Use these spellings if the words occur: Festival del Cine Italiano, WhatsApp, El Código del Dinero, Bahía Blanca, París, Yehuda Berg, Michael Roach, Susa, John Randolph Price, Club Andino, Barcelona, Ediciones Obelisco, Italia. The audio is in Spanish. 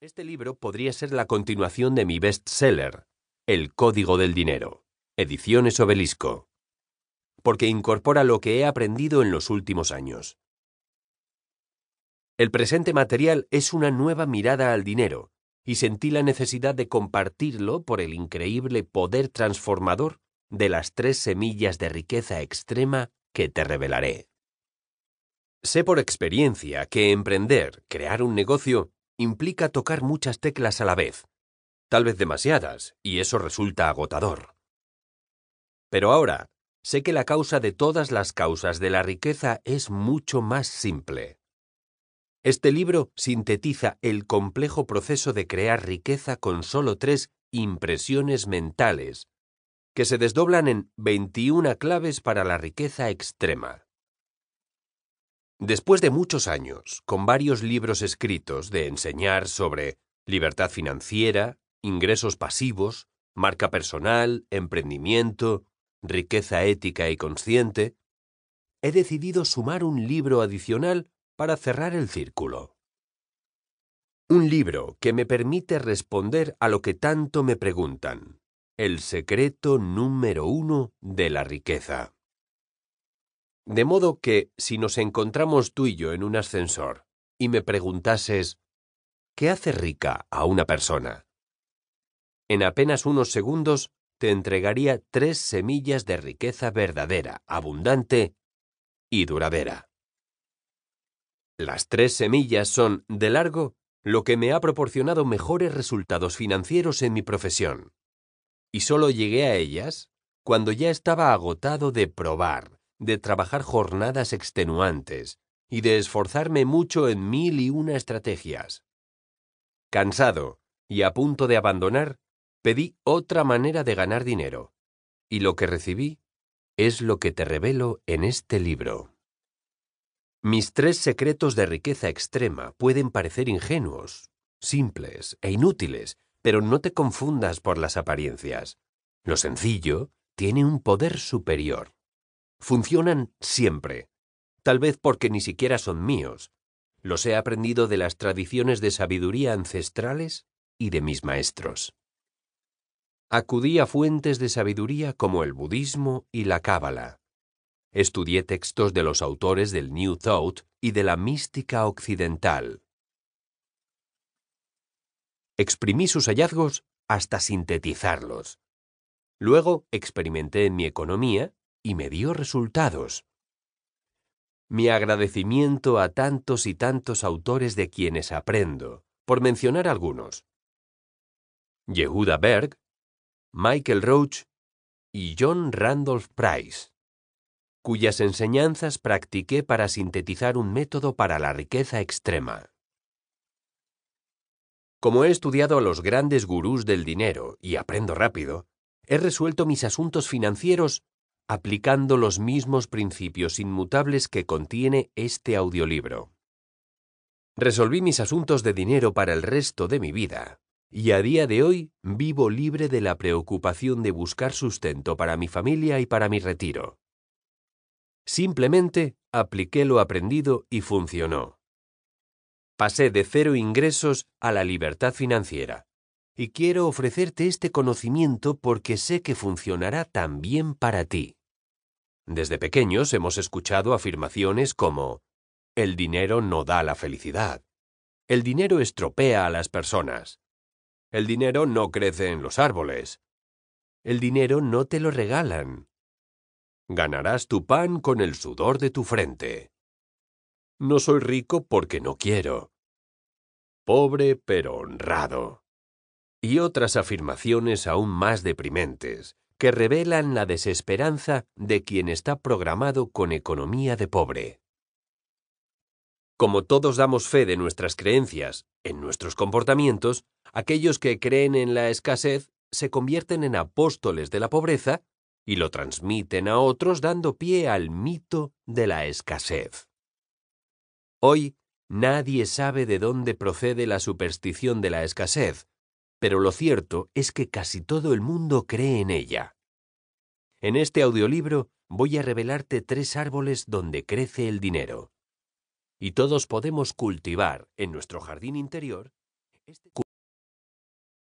Este libro podría ser la continuación de mi bestseller, El Código del Dinero, Ediciones Obelisco, porque incorpora lo que he aprendido en los últimos años. El presente material es una nueva mirada al dinero, y sentí la necesidad de compartirlo por el increíble poder transformador de las 3 semillas de riqueza extrema que te revelaré. Sé por experiencia que emprender, crear un negocio, implica tocar muchas teclas a la vez, tal vez demasiadas, y eso resulta agotador. Pero ahora, sé que la causa de todas las causas de la riqueza es mucho más simple. Este libro sintetiza el complejo proceso de crear riqueza con solo 3 impresiones mentales, que se desdoblan en 21 claves para la riqueza extrema. Después de muchos años, con varios libros escritos de enseñar sobre libertad financiera, ingresos pasivos, marca personal, emprendimiento, riqueza ética y consciente, he decidido sumar un libro adicional para cerrar el círculo. Un libro que me permite responder a lo que tanto me preguntan, el secreto número 1 de la riqueza. De modo que, si nos encontramos tú y yo en un ascensor y me preguntases, ¿qué hace rica a una persona?, en apenas unos segundos te entregaría 3 semillas de riqueza verdadera, abundante y duradera. Las 3 semillas son, de largo, lo que me ha proporcionado mejores resultados financieros en mi profesión. Y solo llegué a ellas cuando ya estaba agotado de probar, de trabajar jornadas extenuantes y de esforzarme mucho en 1001 estrategias. Cansado y a punto de abandonar, pedí otra manera de ganar dinero, y lo que recibí es lo que te revelo en este libro. Mis 3 secretos de riqueza extrema pueden parecer ingenuos, simples e inútiles, pero no te confundas por las apariencias. Lo sencillo tiene un poder superior. Funcionan siempre, tal vez porque ni siquiera son míos. Los he aprendido de las tradiciones de sabiduría ancestrales y de mis maestros. Acudí a fuentes de sabiduría como el budismo y la cábala. Estudié textos de los autores del New Thought y de la mística occidental. Exprimí sus hallazgos hasta sintetizarlos. Luego experimenté en mi economía y me dio resultados. Mi agradecimiento a tantos y tantos autores de quienes aprendo, por mencionar algunos: Yehuda Berg, Michael Roach y John Randolph Price, cuyas enseñanzas practiqué para sintetizar un método para la riqueza extrema. Como he estudiado a los grandes gurús del dinero y aprendo rápido, he resuelto mis asuntos financieros aplicando los mismos principios inmutables que contiene este audiolibro. Resolví mis asuntos de dinero para el resto de mi vida, y a día de hoy vivo libre de la preocupación de buscar sustento para mi familia y para mi retiro. Simplemente apliqué lo aprendido y funcionó. Pasé de 0 ingresos a la libertad financiera. Y quiero ofrecerte este conocimiento porque sé que funcionará también para ti. Desde pequeños hemos escuchado afirmaciones como: el dinero no da la felicidad. El dinero estropea a las personas. El dinero no crece en los árboles. El dinero no te lo regalan. Ganarás tu pan con el sudor de tu frente. No soy rico porque no quiero. Pobre pero honrado. Y otras afirmaciones aún más deprimentes, que revelan la desesperanza de quien está programado con economía de pobre. Como todos damos fe de nuestras creencias, en nuestros comportamientos, aquellos que creen en la escasez se convierten en apóstoles de la pobreza y lo transmiten a otros, dando pie al mito de la escasez. Hoy, nadie sabe de dónde procede la superstición de la escasez, pero lo cierto es que casi todo el mundo cree en ella. En este audiolibro voy a revelarte 3 árboles donde crece el dinero. Y todos podemos cultivar en nuestro jardín interior